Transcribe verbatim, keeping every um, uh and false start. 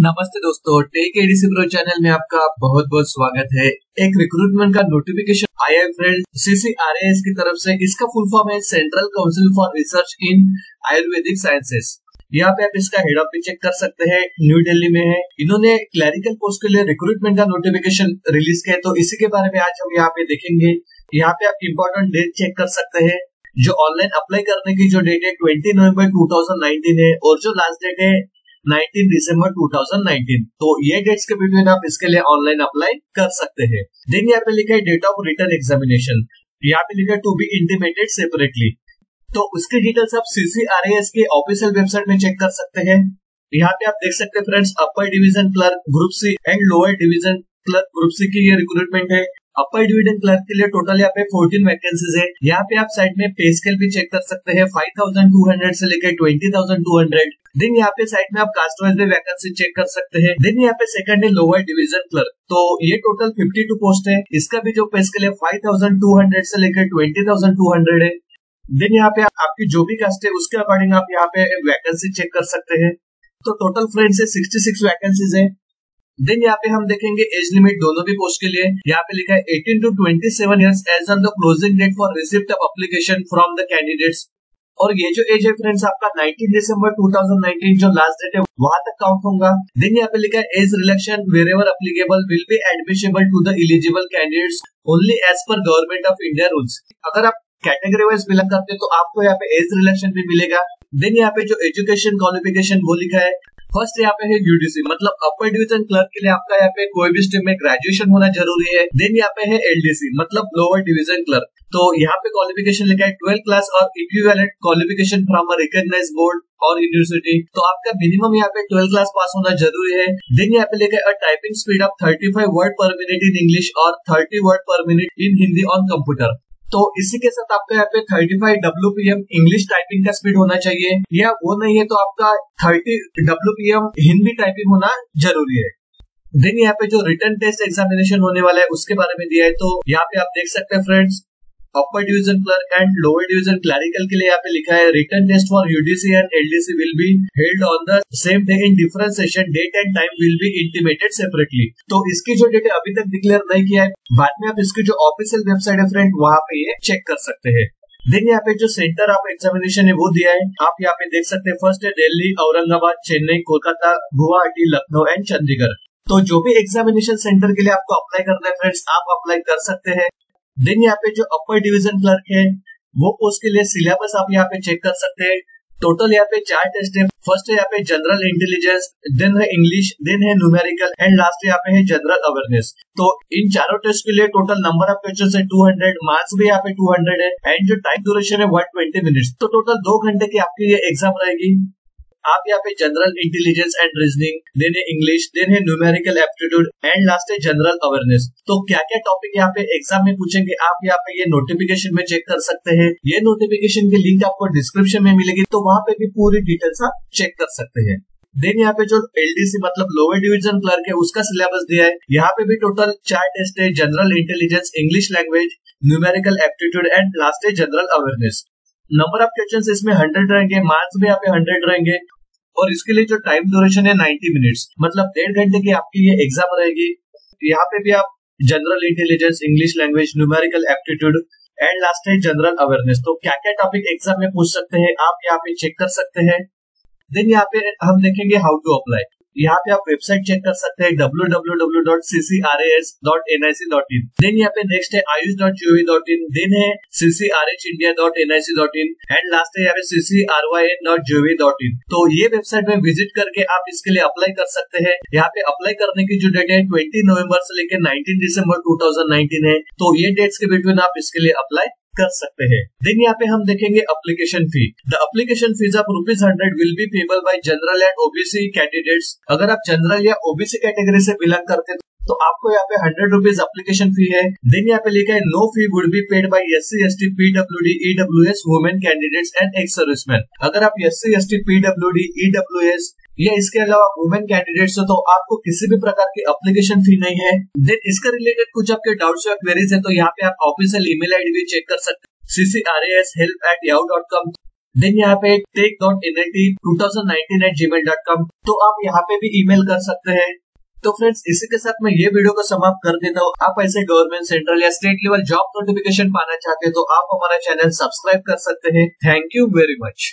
नमस्ते दोस्तों, take ADC pro channel में आपका बहुत बहुत स्वागत है। एक रिक्रूटमेंट का नोटिफिकेशन आया है फ्रेंड सीसीआरएएस की तरफ से। इसका फुल फॉर्म है central council for research in Ayurvedic sciences. यहाँ पे आप इसका हेड ऑफ भी चेक कर सकते हैं, न्यू दिल्ली में है। इन्होंने क्लरिकल पोस्ट के लिए रिक्रूटमेंट का नोटिफिकेशन रिलीज किया, तो इसी के बारे में आज हम यहाँ पे देखेंगे। यहाँ पे आप इम्पोर्टेंट डेट चेक कर सकते हैं। जो ऑनलाइन अप्लाई करने की जो डेट है twenty November two thousand nineteen है, और जो लास्ट डेट है उन्नीस दिसंबर दो हज़ार उन्नीस। तो ये डेट्स के बिटवीन आप इसके लिए ऑनलाइन अप्लाई कर सकते हैं। देन यहाँ पे लिखा है डेट ऑफ रिटर्न एग्जामिनेशन, यहाँ पे लिखा है टू बी इंटीमेटेड सेपरेटली। तो उसके डिटेल्स आप सीसीआरएएस के ऑफिशियल वेबसाइट में चेक कर सकते हैं। यहाँ पे आप देख सकते हैं friends, upper division clerk group C and lower division clerk group C के लिए रिक्रूटमेंट है। अपर डिवीजन क्लर्क के लिए टोटल यहाँ पे फोर्टीन वैकेंसीज है। यहाँ पे आप साइड में पे स्केल भी चेक कर सकते हैं, फाइव थाउजेंड टू हंड्रेड से लेकर twenty thousand two hundred. Then यहाँ पे साइड में आप कास्ट वाइज भी वैकेंसी चेक कर सकते हैं। देन यहाँ पे सेकंड है लोअर डिवीजन क्लर्क, तो ये टोटल फिफ्टी टू पोस्ट है। इसका भी जो पे स्केल है फाइव थाउजेंड टू हंड्रेड से लेकर ट्वेंटी थाउजेंड टू हंड्रेड है। देन यहाँ पे आपकी जो भी कास्ट है उसके अकॉर्डिंग आप यहाँ पे वैकेंसी चेक कर सकते हैं। तो टोटल फ्रेंड्स है सिक्सटी सिक्स वैकेंसीज है। देन यहाँ पे हम देखेंगे एज लिमिट दोनों भी पोस्ट के लिए। यहाँ पे लिखा है eighteen to twenty seven years age on the closing date for receipt of application from the candidates. और ये जो एज है फ्रेंड्स आपका उन्नीस दिसंबर दो हज़ार उन्नीस जो लास्ट डेट है वहां तक काउंट होगा। देन यहाँ पे लिखा है age relaxation wherever applicable will be admissible to the eligible candidates only as per government of India rules. अगर आप कैटेगरी वाइज बिलोंग करते हो तो आपको यहाँ पे एज रिलेक्शन भी मिलेगा। देन यहाँ पे जो एजुकेशन क्वालिफिकेशन वो लिखा है। फर्स्ट यहाँ पे है यूडीसी, मतलब अपर डिवीजन क्लर्क के लिए आपका यहाँ पे कोई भी स्ट्रीम में ग्रेजुएशन होना जरूरी है। देन यहाँ पे है एलडीसी, मतलब लोअर डिवीजन क्लर्क। तो यहाँ पे क्वालिफिकेशन लिखा है ट्वेल्थ क्लास और equivalent qualification from a recognised board और यूनिवर्सिटी। तो आपका मिनिमम यहाँ पे ट्वेल्थ क्लास पास होना जरूरी है। देन यहाँ पे लिखा है typing speed of thirty five word per minute in English और thirty word per minute in Hindi on computer. तो इसी के साथ आपका यहाँ पे thirty five W P M English typing का स्पीड होना चाहिए, या वो नहीं है तो आपका thirty W P M Hindi typing होना जरूरी है। देन यहाँ पे जो रिटन टेस्ट एग्जामिनेशन होने वाला है उसके बारे में दिया है। तो यहाँ पे आप देख सकते हैं friends, upper division clerk and lower division clerical के लिए यहाँ पे लिखा है written test for UDC and LDC will be held on the same day in different session, date and time will be intimated separately. तो इसकी जो date है अभी तक डिक्लेयर नहीं किया है, बाद में आप इसकी जो ऑफिशियल वेबसाइट है फ्रेंड वहाँ पे ये चेक कर सकते हैं। देन यहाँ पे जो सेंटर ऑफ एग्जामिनेशन है वो दिया है, आप यहाँ पे देख सकते हैं। फर्स्ट है दिल्ली, औरंगाबाद, चेन्नई, कोलकाता, गुवाहाटी, लखनऊ एंड चंडीगढ़। तो जो भी एग्जामिनेशन सेंटर के लिए आपको अप्लाई करना है फ्रेंड्स आप अप्लाई कर सकते हैं। देन यहाँ पे जो अपर डिवीजन क्लर्क है वो पोस्ट के लिए सिलेबस आप यहाँ पे चेक कर सकते हैं। टोटल यहाँ पे चार टेस्ट है। फर्स्ट है यहाँ पे जनरल इंटेलिजेंस, देन है इंग्लिश, देन है न्यूमेरिकल एंड लास्ट यहाँ पे है जनरल अवेयरनेस। तो इन चारों टेस्ट के लिए टोटल नंबर ऑफ क्वेश्चन है टू हंड्रेड, मार्क्स भी यहाँ पे टू हंड्रेड है एंड जो टाइम ड्यूरेशन है वन ट्वेंटी मिनट्स। तो टोटल दो घंटे की आपकी ये एग्जाम रहेगी। आप यहाँ पे general intelligence and reasoning, then है इंग्लिश, देन है न्यूमेरिकल एप्टीट्यूड एंड लास्ट है जनरल अवेयरनेस। तो क्या क्या टॉपिक यहाँ पे एग्जाम में पूछेंगे आप यहाँ पे ये नोटिफिकेशन में चेक कर सकते हैं। ये नोटिफिकेशन की लिंक आपको डिस्क्रिप्शन में मिलेगी, तो वहाँ पे भी पूरी डिटेल्स आप चेक कर सकते हैं। देन यहाँ पे जो एलडीसी मतलब लोअर डिवीजन क्लर्क है उसका सिलेबस दिया है। यहाँ पे भी टोटल चार टेस्ट है, general intelligence, English language, numerical aptitude and last है general awareness. Number of questions इसमें हंड्रेड रहेंगे, मार्क्स भी यहाँ पे हंड्रेड रहेंगे और इसके लिए जो टाइम ड्यूरेशन है नाइंटी मिनट्स, मतलब डेढ़ घंटे की आपकी ये एग्जाम रहेगी। यहाँ पे भी आप general intelligence, English language, numerical aptitude and last है जनरल अवेयरनेस। तो क्या क्या टॉपिक एग्जाम में पूछ सकते हैं आप यहाँ पे चेक कर सकते हैं। देन यहाँ पे हम देखेंगे हाउ टू अप्लाई। यहाँ पे आप वेबसाइट चेक कर सकते हैं W W W dot C C R A S dot N I C dot in. Then यहाँ पे नेक्स्ट है Ayush dot G O V dot in, then है C C R H India dot N I C dot in and last है यहाँ पे C C R Y N dot G O V dot in. तो ये website में visit करके आप इसके लिए अप्लाई कर सकते हैं। यहाँ पे अप्लाई करने की जो डेट है ट्वेंटी नवम्बर से लेकर नाइनटीन दिसंबर टू थाउजेंड नाइनटीन है। तो ये डेट्स के बिटवीन आप इसके लिए अप्लाई कर सकते हैं। देन यहाँ पे हम देखेंगे application fee. The application fees of rupees hundred will be payable by general and OBC candidates. अगर आप जनरल या ओबीसी कैटेगरी से बिलोंग करते हैं तो आपको यहाँ पे हंड्रेड रुपीज एप्लीकेशन फी है। देन यहाँ पे लिखा है no fee would be paid by S C S T P W D E W S women candidates and ex serviceman. अगर आप S C S T P W D E W S या इसके अलावा women candidates हो तो आपको किसी भी प्रकार की एप्लीकेशन फी नहीं है। देन इसका रिलेटेड कुछ आपके डाउट्स या क्वेरीज है तो यहाँ पे आप ऑफिशियल ईमेल आईडी भी चेक कर सकते हैं C C R A S help at Yahoo dot com. Then यहाँ पे tech dot N I T two thousand nineteen at Gmail dot com, तो आप यहाँ पे भी ईमेल कर सकते हैं। तो फ्रेंड्स, इसी के साथ मैं ये वीडियो को समाप्त कर देता हूँ। आप ऐसे गवर्नमेंट, सेंट्रल या स्टेट लेवल जॉब नोटिफिकेशन पाना चाहते हैं तो आप हमारा चैनल सब्सक्राइब कर सकते हैं। Thank you very much.